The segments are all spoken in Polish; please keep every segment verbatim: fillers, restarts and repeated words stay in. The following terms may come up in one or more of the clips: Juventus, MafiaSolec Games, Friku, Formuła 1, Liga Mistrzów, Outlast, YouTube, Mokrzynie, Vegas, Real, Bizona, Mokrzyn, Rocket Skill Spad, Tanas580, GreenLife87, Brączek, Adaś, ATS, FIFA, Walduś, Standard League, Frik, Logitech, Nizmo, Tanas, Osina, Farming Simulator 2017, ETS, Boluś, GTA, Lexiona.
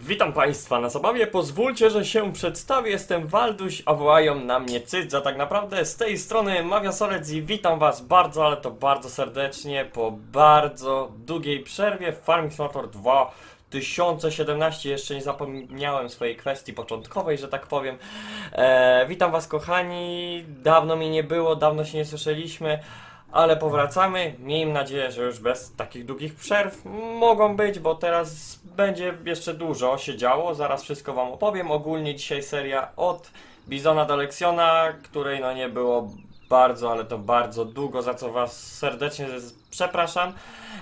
Witam Państwa na zabawie, pozwólcie, że się przedstawię, jestem Walduś, a wołają na mnie Cydza tak naprawdę. Z tej strony MafiaSolec i witam Was bardzo, ale to bardzo serdecznie po bardzo długiej przerwie w Farming Simulator dwa tysiące siedemnaście. Jeszcze nie zapomniałem swojej kwestii początkowej, że tak powiem. Eee, witam Was kochani, dawno mi nie było, dawno się nie słyszeliśmy. Ale powracamy, miejmy nadzieję, że już bez takich długich przerw mogą być, bo teraz będzie jeszcze dużo się działo, zaraz wszystko Wam opowiem. Ogólnie dzisiaj seria od Bizona do Lexiona, której no nie było bardzo, ale to bardzo długo, za co Was serdecznie przepraszam.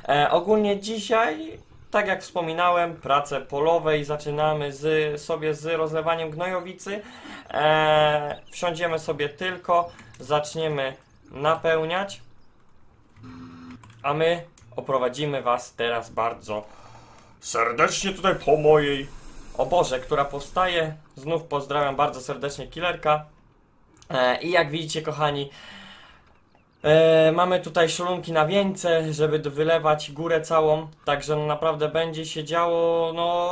E, ogólnie dzisiaj, tak jak wspominałem, prace polowej zaczynamy z, sobie z rozlewaniem gnojowicy. E, wsiądziemy sobie tylko, zaczniemy napełniać. A my oprowadzimy Was teraz bardzo serdecznie tutaj po mojej oborze, która powstaje. Znów pozdrawiam bardzo serdecznie killerka. E, I jak widzicie kochani, e, mamy tutaj szalunki na wieńce, żeby wylewać górę całą. Także no, naprawdę będzie się działo, no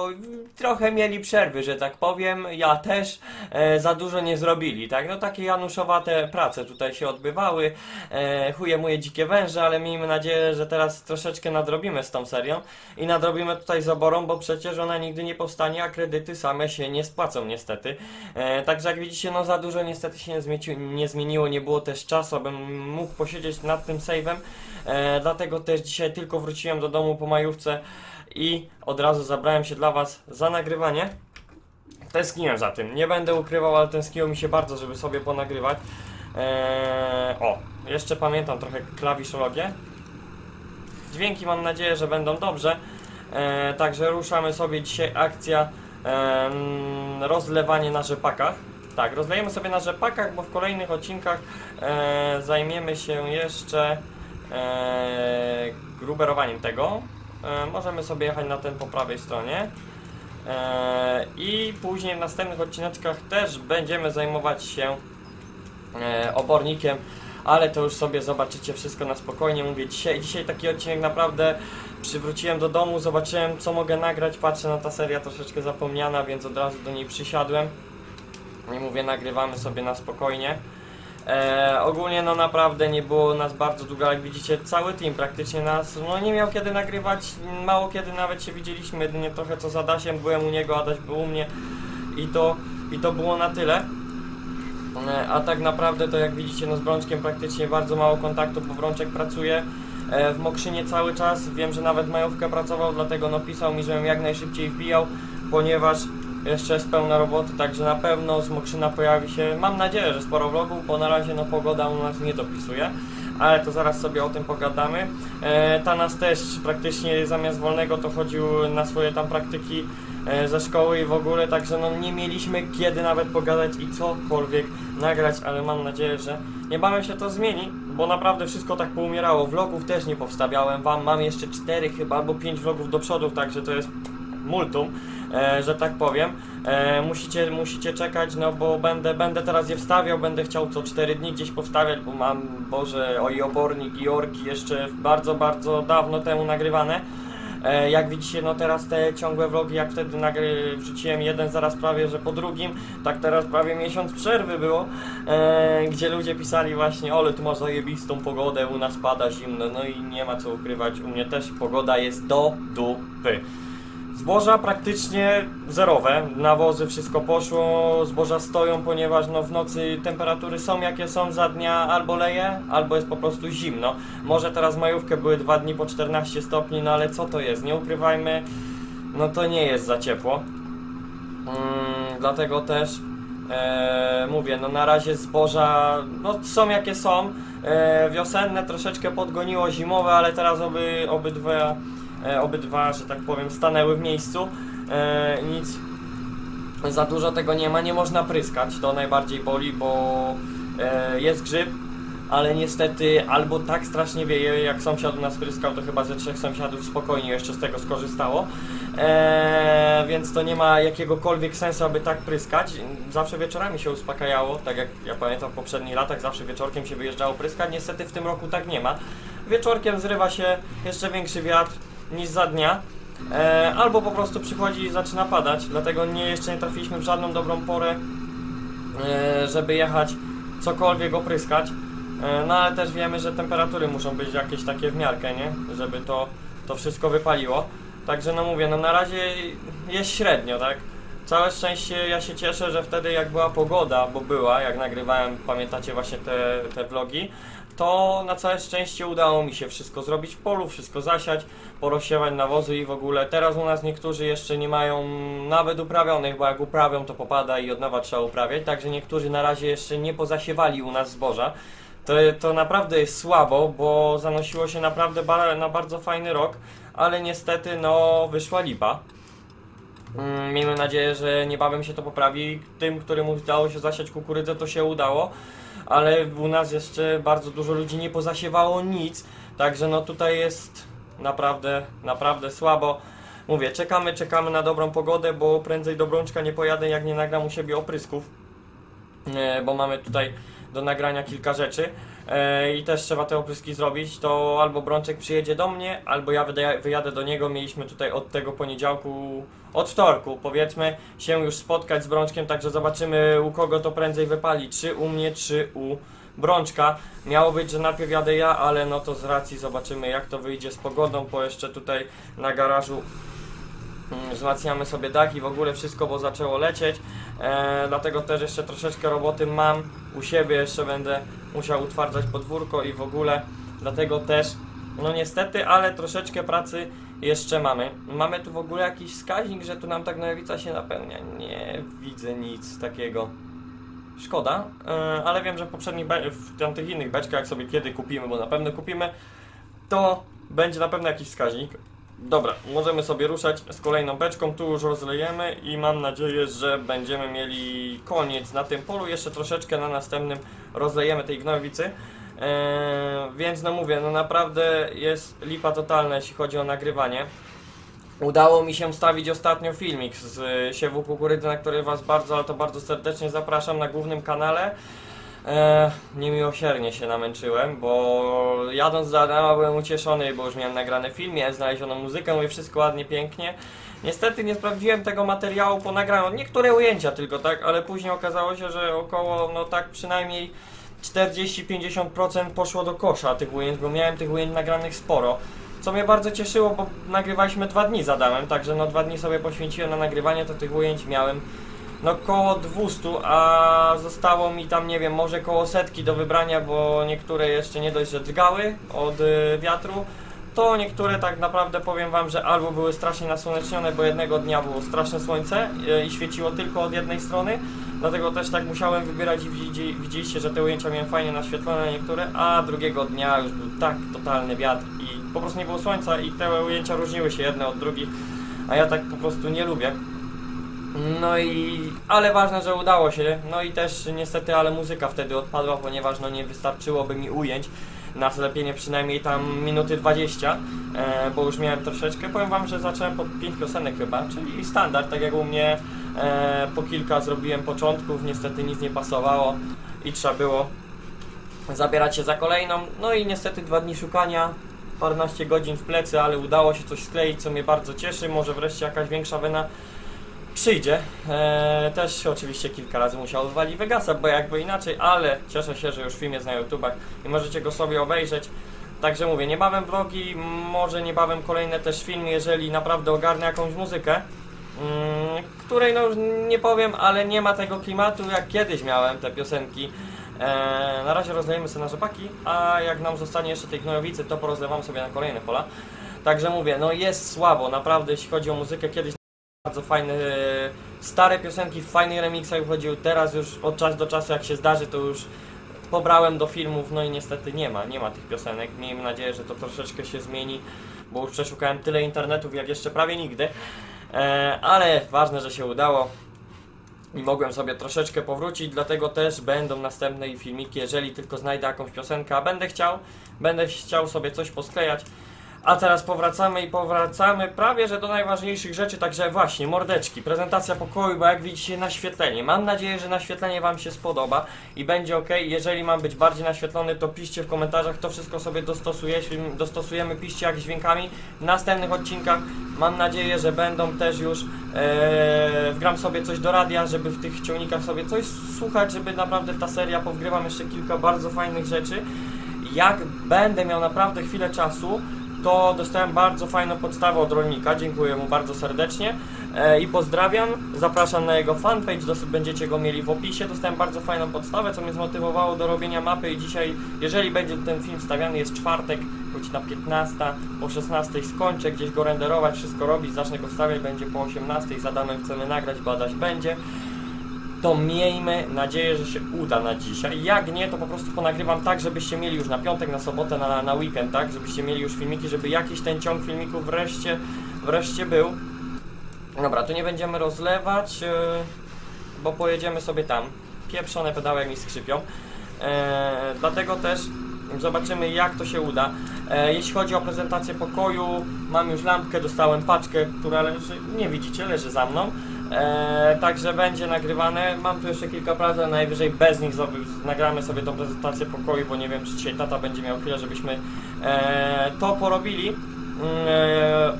trochę mieli przerwy, że tak powiem. Ja też e, za dużo nie zrobili, tak? No takie januszowate prace tutaj się odbywały. E, chuje moje dzikie węże, ale miejmy nadzieję, że teraz troszeczkę nadrobimy z tą serią. I nadrobimy tutaj z oborą, bo przecież ona nigdy nie powstanie, a kredyty same się nie spłacą niestety. E, także jak widzicie, no za dużo niestety się nie, zmieci, nie zmieniło, nie było też czasu, abym mógł posiedzieć nad tym save'em. E, dlatego też dzisiaj tylko wróciłem do domu po majówce i od razu zabrałem się dla Was za nagrywanie. Tęskniłem za tym, nie będę ukrywał, ale tęskniło mi się bardzo, żeby sobie ponagrywać. Eee, o, jeszcze pamiętam trochę klawiszologię. Dźwięki mam nadzieję, że będą dobrze. Eee, także ruszamy sobie dzisiaj akcja eee, rozlewanie na rzepakach. Tak, rozlejemy sobie na rzepakach, bo w kolejnych odcinkach eee, zajmiemy się jeszcze eee, gruberowaniem tego. E, możemy sobie jechać na ten po prawej stronie e, i później w następnych odcineczkach też będziemy zajmować się e, obornikiem, ale to już sobie zobaczycie wszystko na spokojnie. Mówię, dzisiaj, dzisiaj taki odcinek naprawdę przywróciłem do domu, zobaczyłem co mogę nagrać, patrzę na ta seria troszeczkę zapomniana, więc od razu do niej przysiadłem i mówię, nagrywamy sobie na spokojnie. E, ogólnie no naprawdę nie było nas bardzo długo, jak widzicie cały team praktycznie nas no nie miał kiedy nagrywać, mało kiedy nawet się widzieliśmy, jedynie trochę co z Adasiem, byłem u niego, Adaś był u mnie i to, i to było na tyle. E, a tak naprawdę to jak widzicie no z Brączkiem praktycznie bardzo mało kontaktu, bo Brączek pracuje e, w Mokrzynie cały czas, wiem, że nawet majówkę pracował, dlatego no pisał mi, żebym jak najszybciej wbijał, ponieważ jeszcze jest pełna roboty, także na pewno z Mokrzyna pojawi się, mam nadzieję, że sporo vlogów, bo na razie no pogoda u nas nie dopisuje, ale to zaraz sobie o tym pogadamy. E, Tanas też praktycznie zamiast wolnego to chodził na swoje tam praktyki e, ze szkoły i w ogóle, także no nie mieliśmy kiedy nawet pogadać i cokolwiek nagrać, ale mam nadzieję, że niebawem się to zmieni, bo naprawdę wszystko tak poumierało, vlogów też nie powstawiałem wam, mam jeszcze cztery chyba albo pięć vlogów do przodu, także to jest multum, e, że tak powiem. E, musicie, musicie czekać, no bo będę, będę teraz je wstawiał, będę chciał co cztery dni gdzieś powstawiać, bo mam, Boże, oj, obornik i orki jeszcze bardzo, bardzo dawno temu nagrywane. E, jak widzicie, no teraz te ciągłe vlogi, jak wtedy nagry, wrzuciłem jeden zaraz prawie, że po drugim, tak teraz prawie miesiąc przerwy było, e, gdzie ludzie pisali właśnie, ole, ty masz zajebistą pogodę, u nas pada zimno, no i nie ma co ukrywać, u mnie też pogoda jest do dupy. Zboża praktycznie zerowe, nawozy wszystko poszło, zboża stoją, ponieważ no w nocy temperatury są jakie są, za dnia albo leje, albo jest po prostu zimno. Może teraz majówkę były dwa dni po czternaście stopni, no ale co to jest? Nie ukrywajmy, no to nie jest za ciepło. Hmm, dlatego też e, mówię, no na razie zboża no są jakie są, e, wiosenne troszeczkę podgoniło zimowe, ale teraz oby, obydwa... E, obydwa, że tak powiem, stanęły w miejscu, e, nic za dużo tego nie ma, nie można pryskać, to najbardziej boli, bo e, jest grzyb, ale niestety albo tak strasznie wieje, jak sąsiad u nas pryskał, to chyba ze trzech sąsiadów spokojnie jeszcze z tego skorzystało, e, więc to nie ma jakiegokolwiek sensu, aby tak pryskać, zawsze wieczorami się uspokajało, tak jak ja pamiętam w poprzednich latach, zawsze wieczorkiem się wyjeżdżało pryskać, niestety w tym roku tak nie ma. Wieczorkiem zrywa się jeszcze większy wiatr niż za dnia, e, albo po prostu przychodzi i zaczyna padać, dlatego nie, jeszcze nie trafiliśmy w żadną dobrą porę, e, żeby jechać cokolwiek opryskać, e, no ale też wiemy, że temperatury muszą być jakieś takie w miarkę, nie? Żeby to, to wszystko wypaliło. Także no mówię, no na razie jest średnio, tak? Całe szczęście, ja się cieszę, że wtedy jak była pogoda, bo była, jak nagrywałem, pamiętacie właśnie te, te vlogi, to na całe szczęście udało mi się wszystko zrobić w polu, wszystko zasiać, porozsiewać nawozu i w ogóle. Teraz u nas niektórzy jeszcze nie mają nawet uprawionych, bo jak uprawią to popada i od nowa trzeba uprawiać, także niektórzy na razie jeszcze nie pozasiewali u nas zboża. To, to naprawdę jest słabo, bo zanosiło się naprawdę ba- na bardzo fajny rok, ale niestety no wyszła lipa. Miejmy nadzieję, że niebawem się to poprawi. Tym, którym udało się zasiać kukurydzę, to się udało, ale u nas jeszcze bardzo dużo ludzi nie pozasiewało nic, także no tutaj jest naprawdę, naprawdę słabo. Mówię, czekamy, czekamy na dobrą pogodę, bo prędzej do Brączka nie pojadę, jak nie nagram u siebie oprysków, bo mamy tutaj do nagrania kilka rzeczy i też trzeba te opryski zrobić, to albo Brączek przyjedzie do mnie, albo ja wyjadę do niego. Mieliśmy tutaj od tego poniedziałku, od wtorku powiedzmy, się już spotkać z Brączkiem, także zobaczymy, u kogo to prędzej wypali, czy u mnie, czy u Brączka. Miało być, że najpierw jadę ja, ale no to z racji zobaczymy, jak to wyjdzie z pogodą, bo jeszcze tutaj na garażu wzmacniamy sobie dach i w ogóle wszystko, bo zaczęło lecieć, e, dlatego też jeszcze troszeczkę roboty mam u siebie, jeszcze będę musiał utwardzać podwórko i w ogóle, dlatego też no niestety, ale troszeczkę pracy jeszcze mamy. Mamy tu w ogóle jakiś wskaźnik, że tu nam tak nojowica się napełnia, nie widzę nic takiego, szkoda, e, ale wiem, że w poprzednich, w tamtych innych beczkach, jak sobie kiedy kupimy, bo na pewno kupimy, to będzie na pewno jakiś wskaźnik. Dobra, możemy sobie ruszać z kolejną beczką, tu już rozlejemy i mam nadzieję, że będziemy mieli koniec na tym polu, jeszcze troszeczkę na następnym rozlejemy tej gnojowicy, eee, więc no mówię, no naprawdę jest lipa totalna, jeśli chodzi o nagrywanie. Udało mi się stawić ostatnio filmik z y, siewu kukurydzy, na który was bardzo, ale to bardzo serdecznie zapraszam na głównym kanale. Eee, niemiłosiernie się namęczyłem, bo jadąc do Adama byłem ucieszony, bo już miałem nagrane filmie, znaleziono muzykę i wszystko ładnie, pięknie. Niestety nie sprawdziłem tego materiału po nagraniu, niektóre ujęcia tylko, tak, ale później okazało się, że około, no tak przynajmniej czterdzieści do pięćdziesięciu procent poszło do kosza tych ujęć, bo miałem tych ujęć nagranych sporo. Co mnie bardzo cieszyło, bo nagrywaliśmy dwa dni z Adamem, także no dwa dni sobie poświęciłem na nagrywanie, to tych ujęć miałem no koło dwieście, a zostało mi tam, nie wiem, może koło setki do wybrania, bo niektóre jeszcze nie dość, że drgały od y, wiatru, to niektóre tak naprawdę powiem wam, że albo były strasznie nasłonecznione, bo jednego dnia było straszne słońce y, i świeciło tylko od jednej strony, dlatego też tak musiałem wybierać i widzi, widzieliście, że te ujęcia miałem fajnie naświetlone niektóre, a drugiego dnia już był tak totalny wiatr i po prostu nie było słońca i te ujęcia różniły się jedne od drugich, a ja tak po prostu nie lubię. No i, ale ważne, że udało się, no i też niestety, ale muzyka wtedy odpadła, ponieważ no nie wystarczyłoby mi ujęć na zlepienie przynajmniej tam minuty dwadzieścia, e, bo już miałem troszeczkę, powiem wam, że zacząłem po pięć piosenek chyba, czyli standard, tak jak u mnie, e, po kilka zrobiłem początków, niestety nic nie pasowało i trzeba było zabierać się za kolejną, no i niestety dwa dni szukania, paręnaście godzin w plecy, ale udało się coś skleić, co mnie bardzo cieszy, może wreszcie jakaś większa wena przyjdzie. Eee, też oczywiście kilka razy musiał zwalić Vegasa, bo jakby inaczej, ale cieszę się, że już film jest na YouTubach i możecie go sobie obejrzeć. Także mówię, niebawem vlogi, może niebawem kolejne też filmy, jeżeli naprawdę ogarnę jakąś muzykę, yy, której no już nie powiem, ale nie ma tego klimatu, jak kiedyś miałem te piosenki. Eee, na razie rozlejemy sobie na rzepaki, a jak nam zostanie jeszcze tej gnojowicy, to porozlewam sobie na kolejne pola. Także mówię, no jest słabo, naprawdę jeśli chodzi o muzykę, kiedyś bardzo fajne, stare piosenki w fajnych remixach wychodziły, teraz już od czasu do czasu jak się zdarzy, to już pobrałem do filmów, no i niestety nie ma, nie ma tych piosenek, miejmy nadzieję, że to troszeczkę się zmieni, bo już przeszukałem tyle internetów jak jeszcze prawie nigdy, e, ale ważne, że się udało i mogłem sobie troszeczkę powrócić, dlatego też będą następne filmiki, jeżeli tylko znajdę jakąś piosenkę, a będę chciał, będę chciał sobie coś posklejać. A teraz powracamy i powracamy prawie, że do najważniejszych rzeczy, także właśnie, mordeczki, prezentacja pokoju, bo jak widzicie, naświetlenie. Mam nadzieję, że naświetlenie wam się spodoba i będzie ok. Jeżeli mam być bardziej naświetlony, to piszcie w komentarzach, to wszystko sobie dostosujemy, dostosujemy piszcie jak dźwiękami. W następnych odcinkach mam nadzieję, że będą też już, ee, wgram sobie coś do radia, żeby w tych ciągnikach sobie coś słuchać, żeby naprawdę ta seria, powgrywam jeszcze kilka bardzo fajnych rzeczy. Jak będę miał naprawdę chwilę czasu, to dostałem bardzo fajną podstawę od rolnika, dziękuję mu bardzo serdecznie e, i pozdrawiam, zapraszam na jego fanpage, dosyć będziecie go mieli w opisie. Dostałem bardzo fajną podstawę, co mnie zmotywowało do robienia mapy i dzisiaj, jeżeli będzie ten film wstawiany, jest czwartek, godzina piętnasta, po szesnastej skończę gdzieś go renderować, wszystko robić, zacznę go wstawiać, będzie po osiemnastej, za Adamem chcemy nagrać, bo Adaś będzie. To miejmy nadzieję, że się uda na dzisiaj. Jak nie, to po prostu ponagrywam tak, żebyście mieli już na piątek, na sobotę, na, na weekend, tak? Żebyście mieli już filmiki, żeby jakiś ten ciąg filmików wreszcie, wreszcie był. Dobra, tu nie będziemy rozlewać, yy, bo pojedziemy sobie tam. Pieprzone pedały mi skrzypią. Yy, dlatego też zobaczymy, jak to się uda. E, jeśli chodzi o prezentację pokoju, mam już lampkę, dostałem paczkę, która leży, nie widzicie, leży za mną. E, także będzie nagrywane. Mam tu jeszcze kilka prac, ale najwyżej bez nich sobie, nagramy sobie tą prezentację pokoju, bo nie wiem, czy dzisiaj tata będzie miał chwilę, żebyśmy e, to porobili. E,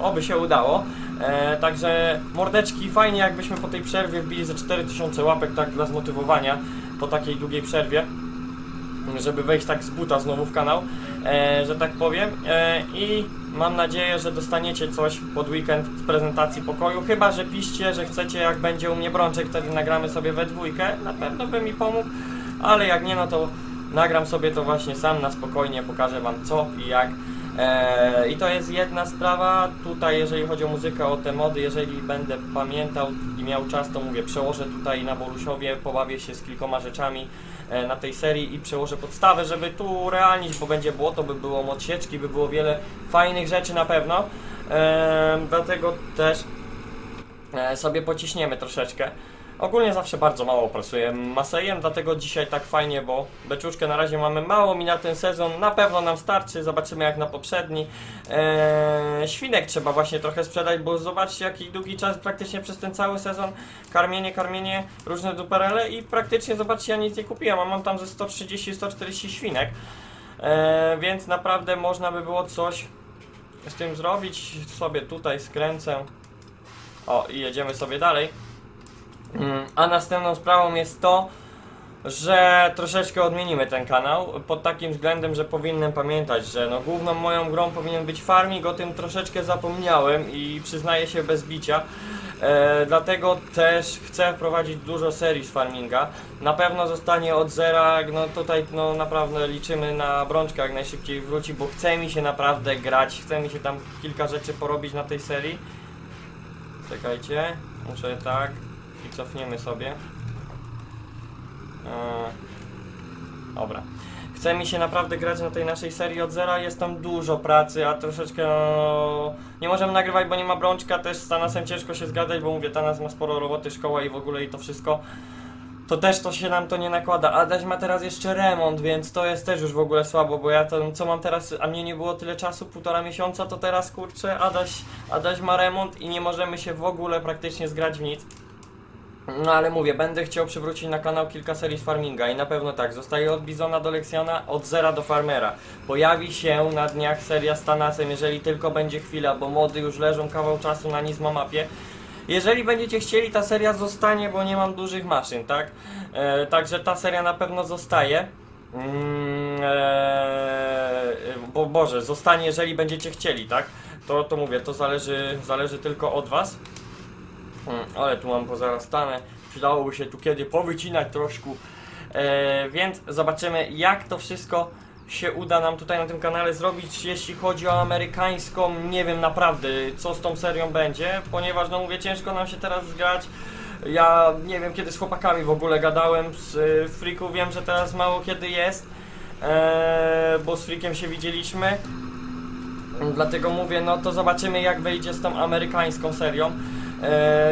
oby się udało. E, także mordeczki, fajnie jakbyśmy po tej przerwie wbili ze cztery tysiące łapek, tak dla zmotywowania, po takiej długiej przerwie, żeby wejść tak z buta znowu w kanał, e, że tak powiem, e, i mam nadzieję, że dostaniecie coś pod weekend z prezentacji pokoju, chyba że piszcie, że chcecie, jak będzie u mnie Brączek, wtedy nagramy sobie we dwójkę, na pewno by mi pomógł, ale jak nie, no to nagram sobie to właśnie sam na spokojnie, pokażę wam co i jak. E, i to jest jedna sprawa. Tutaj jeżeli chodzi o muzykę, o te mody, jeżeli będę pamiętał i miał czas, to mówię, przełożę tutaj na Bolusiowie, pobawię się z kilkoma rzeczami na tej serii i przełożę podstawę, żeby tu urealnić, bo będzie błoto, by było motosieczki, by było wiele fajnych rzeczy na pewno. Eee, dlatego też e, sobie pociśniemy troszeczkę. Ogólnie zawsze bardzo mało pracuję masejem, dlatego dzisiaj tak fajnie, bo beczuszkę na razie mamy mało, mi na ten sezon na pewno nam starczy, zobaczymy jak na poprzedni. Eee, świnek trzeba właśnie trochę sprzedać, bo zobaczcie jaki długi czas, praktycznie przez ten cały sezon karmienie, karmienie, różne duperele i praktycznie zobaczcie, ja nic nie kupiłem, a mam tam ze sto trzydzieści do stu czterdziestu świnek, eee, więc naprawdę można by było coś z tym zrobić. Sobie tutaj skręcę, o i jedziemy sobie dalej. A następną sprawą jest to, że troszeczkę odmienimy ten kanał pod takim względem, że powinienem pamiętać, że no główną moją grą powinien być farming, o tym troszeczkę zapomniałem i przyznaję się bez bicia, e, dlatego też chcę wprowadzić dużo serii z farminga, na pewno zostanie od zera, no tutaj no naprawdę liczymy na Brączka jak najszybciej wróci, bo chce mi się naprawdę grać, chce mi się tam kilka rzeczy porobić na tej serii. Czekajcie, muszę tak... I cofniemy sobie. Eee, dobra. Chce mi się naprawdę grać na tej naszej serii od zera. Jest tam dużo pracy, a troszeczkę no, nie możemy nagrywać, bo nie ma Brączka. Też z Tanasem ciężko się zgadać, bo mówię, Tanas ma sporo roboty, szkoła i w ogóle i to wszystko. To też to się nam to nie nakłada. Adaś ma teraz jeszcze remont, więc to jest też już w ogóle słabo, bo ja to, co mam teraz, a mnie nie było tyle czasu, półtora miesiąca, to teraz kurczę, Adaś, Adaś ma remont i nie możemy się w ogóle praktycznie zgrać w nic. No ale mówię, będę chciał przywrócić na kanał kilka serii z farminga i na pewno tak, zostaje od Bizona do Lexiona, od zera do farmera. Pojawi się na dniach seria z Tanasem, jeżeli tylko będzie chwila, bo mody już leżą kawał czasu na Nizmo mapie. Jeżeli będziecie chcieli, ta seria zostanie, bo nie mam dużych maszyn, tak? E, także ta seria na pewno zostaje. Mm, e, bo Boże, zostanie, jeżeli będziecie chcieli, tak? To, to mówię, to zależy, zależy tylko od was. Hmm, ale tu mam pozarastane, przydałoby się tu kiedy powycinać troszkę, e, więc zobaczymy jak to wszystko się uda nam tutaj na tym kanale zrobić. Jeśli chodzi o amerykańską, nie wiem naprawdę co z tą serią będzie, ponieważ no mówię, ciężko nam się teraz zgrać. Ja nie wiem kiedy z chłopakami w ogóle gadałem, z y, Friku wiem, że teraz mało kiedy jest, e, bo z Frikiem się widzieliśmy, dlatego mówię, no to zobaczymy jak wyjdzie z tą amerykańską serią.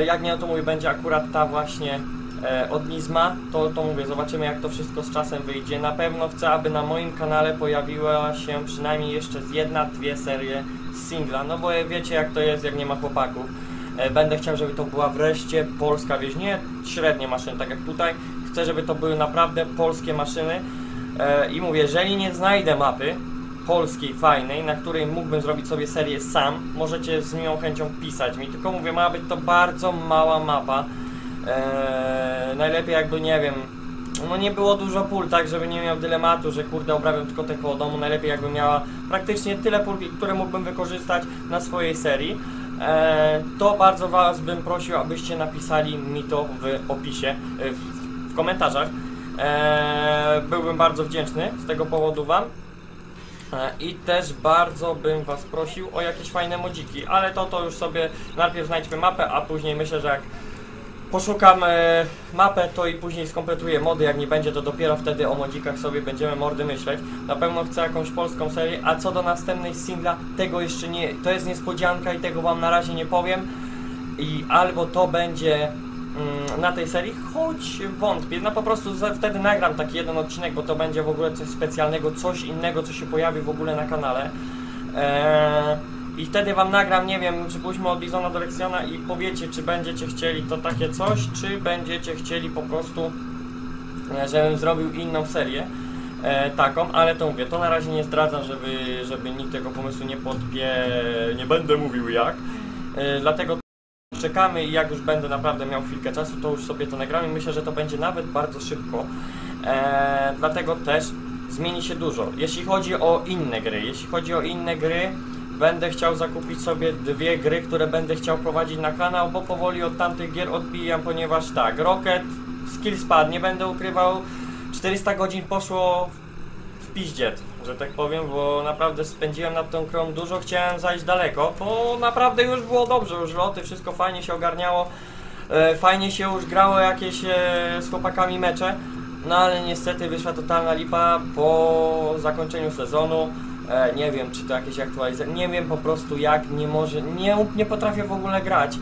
Jak nie, to mój będzie akurat ta właśnie e, od Nizma, to, to mówię, zobaczymy jak to wszystko z czasem wyjdzie. Na pewno chcę, aby na moim kanale pojawiła się przynajmniej jeszcze z jedna, dwie serie z singla, no bo wiecie jak to jest, jak nie ma chłopaków. E, będę chciał, żeby to była wreszcie polska wieś, nie średnie maszyny, tak jak tutaj. Chcę, żeby to były naprawdę polskie maszyny e, i mówię, jeżeli nie znajdę mapy polskiej, fajnej, na której mógłbym zrobić sobie serię sam, możecie z miłą chęcią pisać mi, tylko mówię, ma być to bardzo mała mapa, eee, najlepiej jakby, nie wiem, no nie było dużo pól, tak, żeby nie miał dylematu, że kurde obrabiam tylko te koło domu, najlepiej jakby miała praktycznie tyle pól, które mógłbym wykorzystać na swojej serii, eee, to bardzo was bym prosił, abyście napisali mi to w opisie, w, w komentarzach, eee, byłbym bardzo wdzięczny z tego powodu wam. I też bardzo bym was prosił o jakieś fajne modziki, ale to to już sobie najpierw znajdźmy mapę, a później myślę, że jak poszukam mapę, to i później skompletuję mody, jak nie będzie, to dopiero wtedy o modzikach sobie będziemy mordy myśleć. Na pewno chcę jakąś polską serię, a co do następnej singla, tego jeszcze nie, to jest niespodzianka i tego wam na razie nie powiem. I albo to będzie na tej serii, choć wątpię, no po prostu wtedy nagram taki jeden odcinek, bo to będzie w ogóle coś specjalnego, coś innego, co się pojawi w ogóle na kanale eee, i wtedy wam nagram, nie wiem, przypuśćmy od Bizona do Lexiona i powiecie, czy będziecie chcieli to takie coś, czy będziecie chcieli po prostu, żebym zrobił inną serię e, taką, ale to mówię, to na razie nie zdradzam, żeby, żeby nikt tego pomysłu nie podpie, nie będę mówił jak, e, dlatego czekamy i jak już będę naprawdę miał chwilkę czasu, to już sobie to nagram i myślę, że to będzie nawet bardzo szybko, eee, dlatego też zmieni się dużo. Jeśli chodzi o inne gry, jeśli chodzi o inne gry, będę chciał zakupić sobie dwie gry, które będę chciał prowadzić na kanał, bo powoli od tamtych gier odbijam, ponieważ tak, Rocket Skill Spad, nie będę ukrywał, czterysta godzin poszło w piździec, że tak powiem, bo naprawdę spędziłem nad tą grą dużo, chciałem zajść daleko, bo naprawdę już było dobrze, już loty, wszystko fajnie się ogarniało, e, fajnie się już grało jakieś e, z chłopakami mecze, no ale niestety wyszła totalna lipa po zakończeniu sezonu, e, nie wiem czy to jakieś aktualizacje, nie wiem po prostu jak, nie może, nie, nie potrafię w ogóle grać.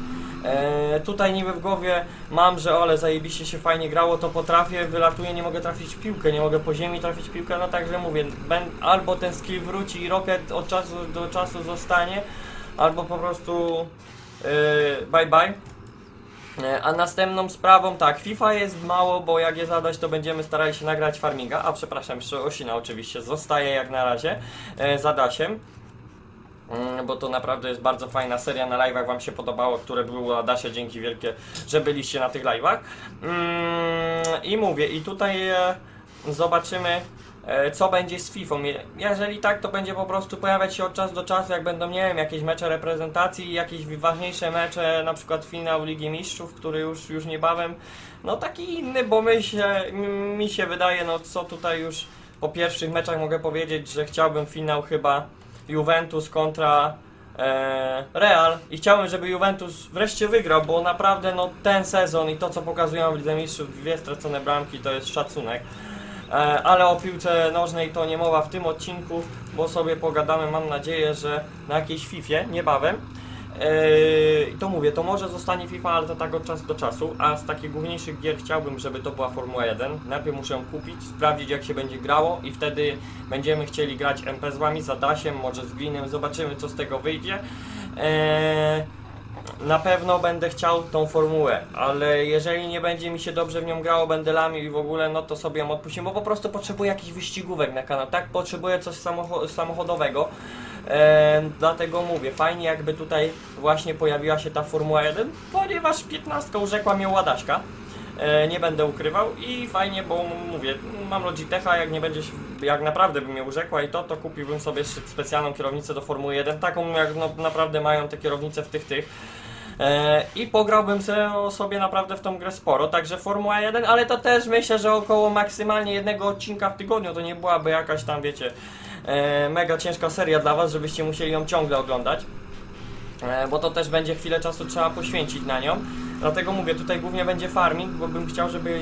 E, tutaj niby w głowie mam, że ole zajebiście się fajnie grało, to potrafię, wylatuję, nie mogę trafić w piłkę, nie mogę po ziemi trafić w piłkę, no także mówię, ben, albo ten skill wróci i Rocket od czasu do czasu zostanie, albo po prostu e, bye bye. E, a następną sprawą, tak, FIFA jest mało, bo jak je zadać, to będziemy starali się nagrać Farminga, a przepraszam, jeszcze Osina oczywiście zostaje jak na razie e, z Adasiem. Bo to naprawdę jest bardzo fajna seria, na live'ach wam się podobało, które były u Adasia, dzięki wielkie, że byliście na tych live'ach. Mm, I mówię, i tutaj e, zobaczymy e, co będzie z Fifą. Jeżeli tak, to będzie po prostu pojawiać się od czasu do czasu, jak będą, nie wiem, jakieś mecze reprezentacji, jakieś ważniejsze mecze, na przykład finał Ligi Mistrzów, który już, już niebawem, no taki inny, bo my się, mi się wydaje, no co tutaj już po pierwszych meczach mogę powiedzieć, że chciałbym finał chyba Juventus kontra e, Real i chciałem, żeby Juventus wreszcie wygrał, bo naprawdę no, ten sezon i to co pokazują w Lidze Mistrzów, dwie stracone bramki, to jest szacunek, e, ale o piłce nożnej to nie mowa w tym odcinku, bo sobie pogadamy, mam nadzieję, że na jakiejś Fifie niebawem. I to mówię, to może zostanie FIFA, ale to tak od czasu do czasu, a z takich główniejszych gier chciałbym, żeby to była Formuła jeden. Najpierw muszę ją kupić, sprawdzić jak się będzie grało i wtedy będziemy chcieli grać M P z wami, z Adasiem, może z Greenem, zobaczymy co z tego wyjdzie. eee, Na pewno będę chciał tą formułę, ale jeżeli nie będzie mi się dobrze w nią grało bendelami i w ogóle, no to sobie ją odpuścię, bo po prostu potrzebuję jakichś wyścigówek na kanał, tak? Potrzebuję coś samocho samochodowego, e, dlatego mówię, fajnie jakby tutaj właśnie pojawiła się ta Formuła jeden, ponieważ piętnastka urzekła mnie Ładaśka, e, nie będę ukrywał i fajnie, bo mówię, mam Logitecha, jak nie będzie, jak naprawdę by mnie urzekła i to, to kupiłbym sobie specjalną kierownicę do Formuły jeden, taką jak no, naprawdę mają te kierownice w tych tych. I pograłbym sobie naprawdę w tą grę sporo, także Formuła jeden, ale to też myślę, że około maksymalnie jednego odcinka w tygodniu, to nie byłaby jakaś tam, wiecie, mega ciężka seria dla was, żebyście musieli ją ciągle oglądać, bo to też będzie chwilę czasu trzeba poświęcić na nią, dlatego mówię, tutaj głównie będzie farming, bo bym chciał, żeby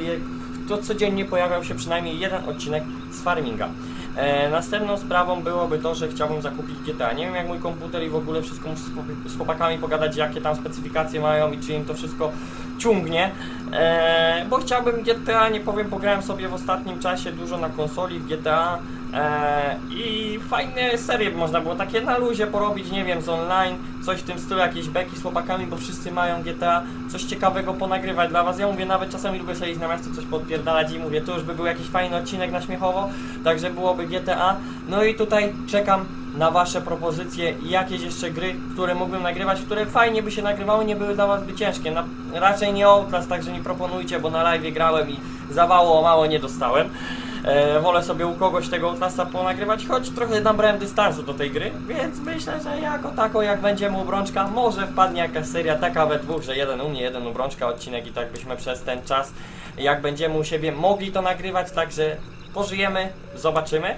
to codziennie pojawiał się przynajmniej jeden odcinek z farminga. E, następną sprawą byłoby to, że chciałbym zakupić G T A. Nie wiem jak mój komputer i w ogóle wszystko muszę z chłopakami pogadać, jakie tam specyfikacje mają i czy im to wszystko ciągnie, e, bo chciałbym G T A, nie powiem, pograłem sobie w ostatnim czasie dużo na konsoli w G T A e, i fajne serie można było takie na luzie porobić, nie wiem, z online, coś w tym stylu, jakieś beki z chłopakami, bo wszyscy mają G T A, coś ciekawego ponagrywać dla was. Ja mówię, nawet czasami lubię sobie iść na miasto coś podpierdalać i mówię, to już by był jakiś fajny odcinek na śmiechowo, także byłoby G T A. No i tutaj czekam na wasze propozycje i jakieś jeszcze gry, które mógłbym nagrywać, które fajnie by się nagrywały, nie były dla was by ciężkie. Na, raczej nie Outlast, także nie proponujcie, bo na live grałem i zawało o mało nie dostałem. E, wolę sobie u kogoś tego Outlasta ponagrywać, choć trochę nabrałem dystansu do tej gry, więc myślę, że jako tako, jak będziemy u Brączka, może wpadnie jakaś seria taka we dwóch, że jeden u mnie, jeden u Brączka odcinek i tak byśmy przez ten czas, jak będziemy u siebie, mogli to nagrywać, także pożyjemy, zobaczymy.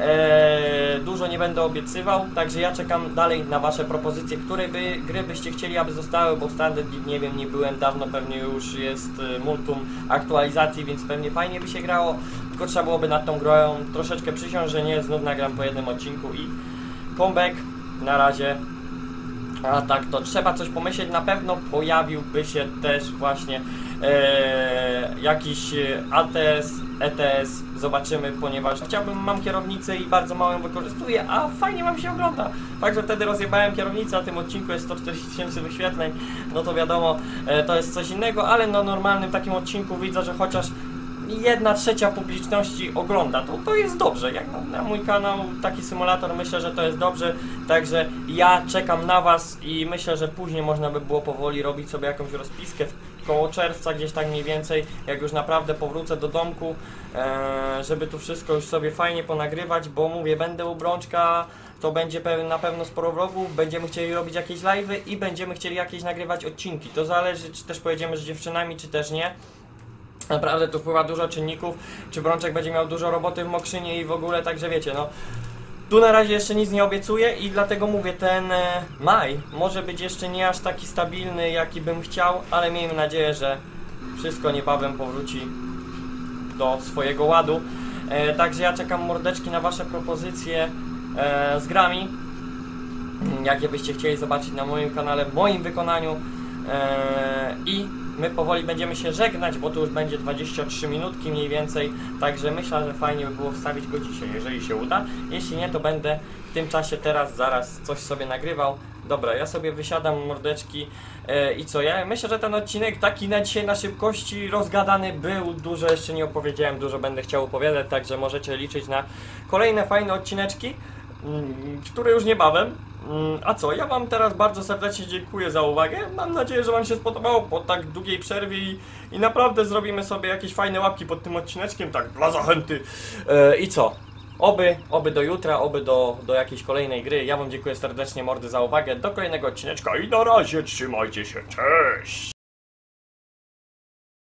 Eee, dużo nie będę obiecywał, także ja czekam dalej na wasze propozycje, które by, gry byście chcieli, aby zostały, bo w Standard League nie wiem, nie byłem dawno, pewnie już jest multum aktualizacji, więc pewnie fajnie by się grało, tylko trzeba byłoby nad tą grę troszeczkę przysiąść, że nie, znów nagram po jednym odcinku i comeback na razie. A tak, to trzeba coś pomyśleć, na pewno pojawiłby się też właśnie e, jakiś A T S, E T S, zobaczymy, ponieważ chciałbym, mam kierownicę i bardzo mało ją wykorzystuję, a fajnie wam się ogląda. Fakt, że wtedy rozjebałem kierownicę, a tym odcinku jest sto czterdzieści tysięcy wyświetleń, no to wiadomo, e, to jest coś innego, ale na normalnym takim odcinku widzę, że chociaż jedna trzecia publiczności ogląda, to, to jest dobrze, jak na, na mój kanał taki symulator, myślę, że to jest dobrze, także ja czekam na was i myślę, że później można by było powoli robić sobie jakąś rozpiskę koło czerwca, gdzieś tak mniej więcej, jak już naprawdę powrócę do domku, e, żeby tu wszystko już sobie fajnie ponagrywać, bo mówię, będę u Brączka, to będzie na pewno sporo vlogów, będziemy chcieli robić jakieś live'y i będziemy chcieli jakieś nagrywać odcinki, to zależy, czy też pojedziemy z dziewczynami, czy też nie. Naprawdę tu wpływa dużo czynników, czy Brączek będzie miał dużo roboty w Mokrzynie i w ogóle, także wiecie, no tu na razie jeszcze nic nie obiecuję i dlatego mówię, ten e, maj może być jeszcze nie aż taki stabilny, jaki bym chciał, ale miejmy nadzieję, że wszystko niebawem powróci do swojego ładu. E, także ja czekam, mordeczki, na wasze propozycje e, z grami, jakie byście chcieli zobaczyć na moim kanale, w moim wykonaniu e, i my powoli będziemy się żegnać, bo to już będzie dwadzieścia trzy minutki mniej więcej, także myślę, że fajnie by było wstawić go dzisiaj, jeżeli się uda. Jeśli nie, to będę w tym czasie teraz, zaraz coś sobie nagrywał. Dobra, ja sobie wysiadam, mordeczki, yy, i co ja? Myślę, że ten odcinek taki na dzisiaj na szybkości rozgadany był, dużo jeszcze nie opowiedziałem, dużo będę chciał opowiadać, także możecie liczyć na kolejne fajne odcineczki, yy, które już niebawem. A co, ja wam teraz bardzo serdecznie dziękuję za uwagę, mam nadzieję, że wam się spodobało po tak długiej przerwie i, i naprawdę zrobimy sobie jakieś fajne łapki pod tym odcineczkiem, tak dla zachęty. Yy, I co, oby, oby do jutra, oby do, do jakiejś kolejnej gry, ja wam dziękuję serdecznie, mordy, za uwagę, do kolejnego odcineczka i na razie, trzymajcie się, cześć!